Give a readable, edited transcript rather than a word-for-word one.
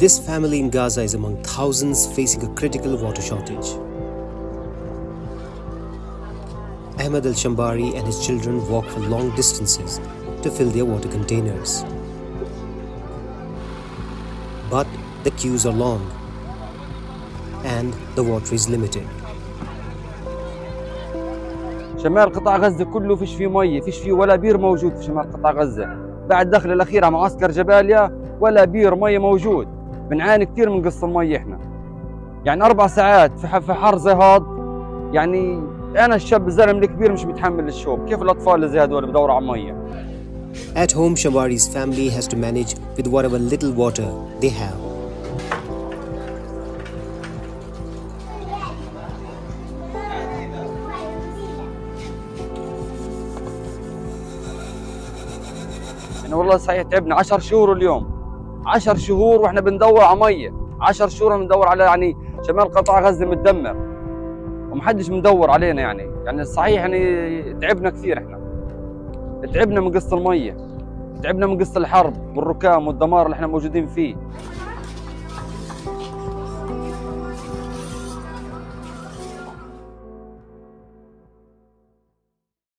This family in Gaza is among thousands facing a critical water shortage. Ahmed Al Shambari and his children walk for long distances to fill their water containers. But the queues are long and the water is limited. شمال قطاع غزة كله فيش فيه مية، فيش فيه ولا بير موجود في شمال قطاع غزة. بعد دخل الأخير على معسكر جباليا ولا بير مية موجود. بنعاني كثير من قصة المية إحنا. يعني 4 ساعات في حر زي هاد. يعني أنا الشاب الزلم الكبير مش متحمل الشوب، كيف الأطفال زي هدول بدوروا على مية؟ At home, Shambari's family has to manage with whatever little water they have. يعني والله صحيح تعبنا 10 شهور اليوم 10 شهور واحنا بندور على ميه 10 شهور بندور على يعني شمال قطاع غزه متدمر ومحدش مدور علينا يعني صحيح يعني تعبنا كثير احنا تعبنا من قصه الميه تعبنا من قصه الحرب والركام والدمار اللي احنا موجودين فيه